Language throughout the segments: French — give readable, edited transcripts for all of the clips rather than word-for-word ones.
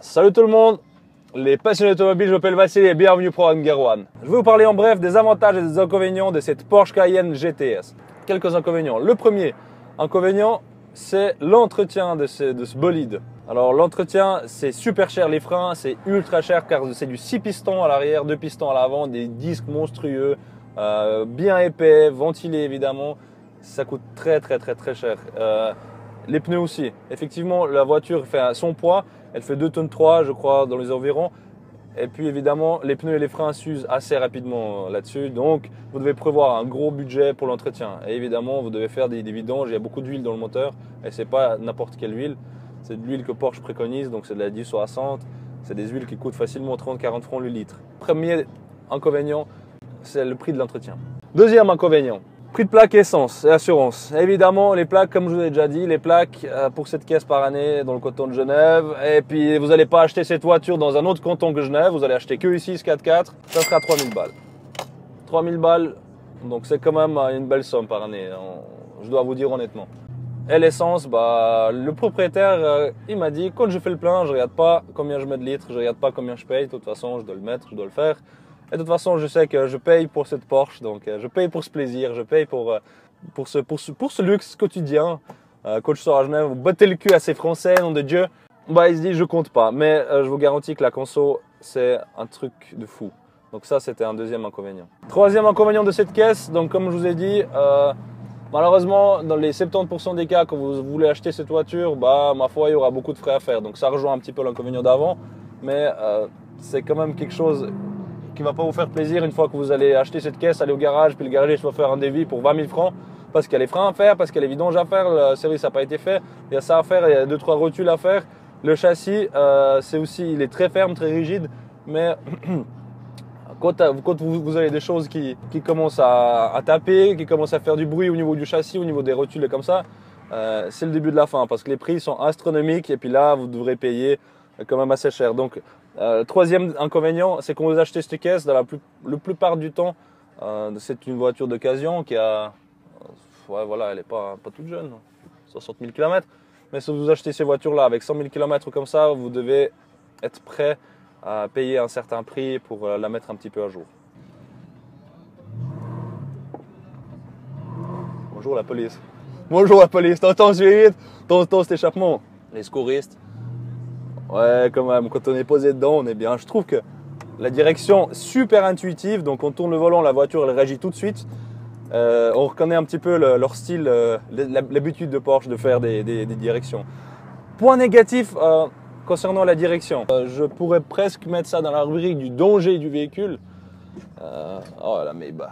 Salut tout le monde, les passionnés automobiles, je m'appelle Vassil et bienvenue au programme Gear One. Je vais vous parler en bref des avantages et des inconvénients de cette Porsche Cayenne GTS. Quelques inconvénients. Le premier inconvénient, c'est l'entretien de ce bolide. Alors l'entretien, c'est super cher, les freins, c'est ultra cher car c'est du 6 pistons à l'arrière, 2 pistons à l'avant, des disques monstrueux, bien épais, ventilés évidemment. Ça coûte très cher. Les pneus aussi. Effectivement, la voiture fait son poids, elle fait 2,3 tonnes je crois dans les environs. Et puis évidemment, les pneus et les freins s'usent assez rapidement là-dessus. Donc, vous devez prévoir un gros budget pour l'entretien. Et évidemment, vous devez faire des vidanges. Il y a beaucoup d'huile dans le moteur et c'est pas n'importe quelle huile. C'est de l'huile que Porsche préconise, donc c'est de la 1060. C'est des huiles qui coûtent facilement 30-40 francs le litre. Premier inconvénient, c'est le prix de l'entretien. Deuxième inconvénient. Prix de plaque, essence et assurance. Évidemment, les plaques, comme je vous ai déjà dit, les plaques pour cette caisse par année dans le canton de Genève. Et puis, vous n'allez pas acheter cette voiture dans un autre canton que Genève. Vous allez acheter que ici, ce 4x4. Ça sera 3000 balles. 3000 balles, donc c'est quand même une belle somme par année, je dois vous dire honnêtement. Et l'essence, bah, le propriétaire, il m'a dit, quand je fais le plein, je ne regarde pas combien je mets de litres, je ne regarde pas combien je paye. De toute façon, je dois le mettre, je dois le faire. Et de toute façon, je sais que je paye pour cette Porsche, donc je paye pour ce plaisir, je paye pour ce luxe quotidien. Quand je sors à Genève, vous battez le cul à ces Français, nom de Dieu. Bah, il se dit, je compte pas. Mais je vous garantis que la conso, c'est un truc de fou. Donc ça, c'était un deuxième inconvénient. Troisième inconvénient de cette caisse, donc comme je vous ai dit, malheureusement, dans les 70% des cas, quand vous voulez acheter cette voiture, bah, ma foi, il y aura beaucoup de frais à faire. Donc ça rejoint un petit peu l'inconvénient d'avant, mais c'est quand même quelque chose qui va pas vous faire plaisir une fois que vous allez acheter cette caisse, aller au garage, puis le garagiste va faire un devis pour 20 000 francs parce qu'il y a les freins à faire, parce qu'il y a les vidanges à faire, le service n'a pas été fait, il y a ça à faire, il y a 2-3 rotules à faire. Le châssis, c'est aussi, il est très ferme, très rigide, mais quand vous avez des choses qui commencent à taper, qui commencent à faire du bruit au niveau du châssis, au niveau des rotules et comme ça, c'est le début de la fin parce que les prix sont astronomiques et puis là, vous devrez payer quand même assez cher. Donc, troisième inconvénient, c'est quand vous achetez cette caisse, dans la plupart du temps, c'est une voiture d'occasion qui a, ouais, voilà, elle n'est pas toute jeune, 60 000 km. Mais si vous achetez ces voitures-là avec 100 000 km comme ça, vous devez être prêt à payer un certain prix pour la mettre un petit peu à jour. Bonjour la police. Bonjour la police. T'entends ce vite, t'entends cet échappement. Les secouristes. Ouais, quand même, quand on est posé dedans, on est bien. Je trouve que la direction super intuitive, donc on tourne le volant, la voiture elle réagit tout de suite. On reconnaît un petit peu leur style, l'habitude de Porsche de faire des directions. Point négatif concernant la direction, je pourrais presque mettre ça dans la rubrique du danger du véhicule. Oh la Maybach.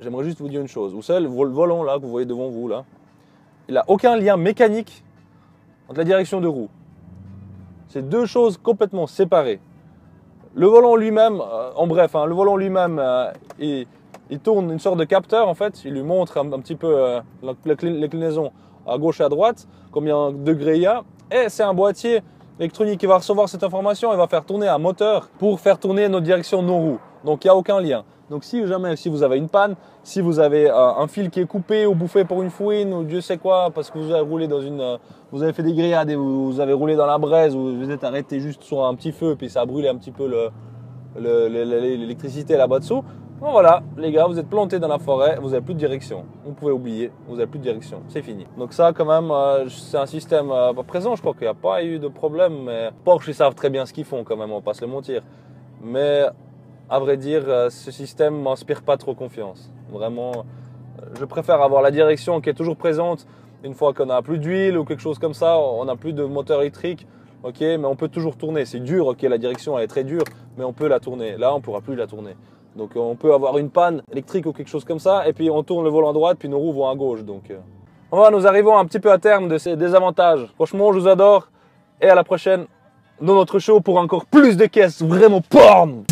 J'aimerais juste vous dire une chose. Vous savez, le volant là que vous voyez devant vous là, il n'a aucun lien mécanique entre la direction de roue. C'est deux choses complètement séparées. Le volant lui-même, le volant lui-même, il tourne une sorte de capteur en fait. Il lui montre un petit peu l'inclinaison à gauche et à droite, combien de degrés il y a. Et c'est un boîtier électronique qui va recevoir cette information et va faire tourner un moteur pour faire tourner nos directions non roues. Donc il n'y a aucun lien. Donc si vous avez une panne, si vous avez un fil qui est coupé ou bouffé pour une fouine ou Dieu sait quoi parce que vous avez roulé dans vous avez fait des grillades et vous avez roulé dans la braise ou vous êtes arrêté juste sur un petit feu puis ça a brûlé un petit peu l'électricité là-bas dessous. Bon voilà les gars, vous êtes planté dans la forêt, vous n'avez plus de direction. Vous pouvez oublier, vous n'avez plus de direction, c'est fini. Donc ça quand même, c'est un système présent, je crois qu'il n'y a pas eu de problème. Mais Porsche ils savent très bien ce qu'ils font quand même, on ne va pas se le mentir. Mais à vrai dire, ce système ne m'inspire pas trop confiance. Vraiment, je préfère avoir la direction qui est toujours présente. Une fois qu'on n'a plus d'huile ou quelque chose comme ça, on n'a plus de moteur électrique, ok, mais on peut toujours tourner. C'est dur, ok, la direction elle est très dure, mais on peut la tourner. Là, on ne pourra plus la tourner. Donc on peut avoir une panne électrique ou quelque chose comme ça, et puis on tourne le volant à droite, puis nos roues vont à gauche. Donc voilà, nous arrivons un petit peu à terme de ces désavantages. Franchement, je vous adore, et à la prochaine dans notre show pour encore plus de caisses vraiment porn.